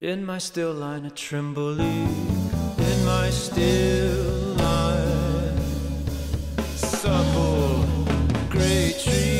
In my still line I tremble, in my still line, supple, great tree.